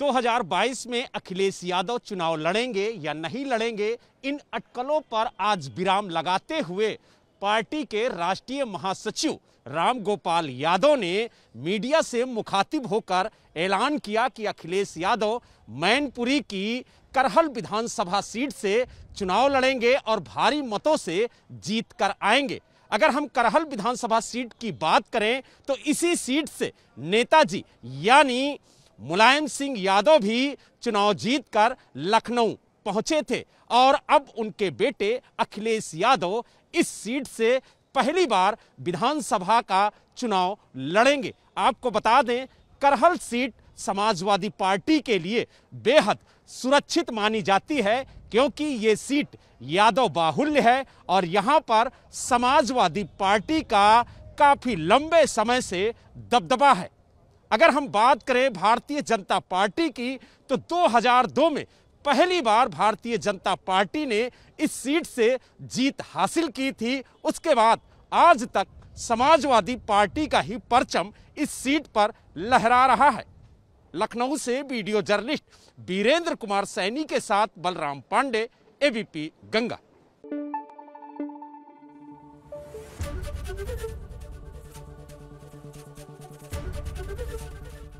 2022 में अखिलेश यादव चुनाव लड़ेंगे या नहीं लड़ेंगे, इन अटकलों पर आज विराम लगाते हुए पार्टी के राष्ट्रीय महासचिव राम गोपाल यादव ने मीडिया से मुखातिब होकर ऐलान किया कि अखिलेश यादव मैनपुरी की करहल विधानसभा सीट से चुनाव लड़ेंगे और भारी मतों से जीत कर आएंगे। अगर हम करहल विधानसभा सीट की बात करें तो इसी सीट से नेताजी यानी मुलायम सिंह यादव भी चुनाव जीतकर लखनऊ पहुंचे थे और अब उनके बेटे अखिलेश यादव इस सीट से पहली बार विधानसभा का चुनाव लड़ेंगे। आपको बता दें, करहल सीट समाजवादी पार्टी के लिए बेहद सुरक्षित मानी जाती है क्योंकि ये सीट यादव बाहुल्य है और यहाँ पर समाजवादी पार्टी का काफ़ी लंबे समय से दबदबा है। अगर हम बात करें भारतीय जनता पार्टी की तो 2002 में पहली बार भारतीय जनता पार्टी ने इस सीट से जीत हासिल की थी। उसके बाद आज तक समाजवादी पार्टी का ही परचम इस सीट पर लहरा रहा है। लखनऊ से वीडियो जर्नलिस्ट वीरेंद्र कुमार सैनी के साथ बलराम पांडे, एबीपी गंगा।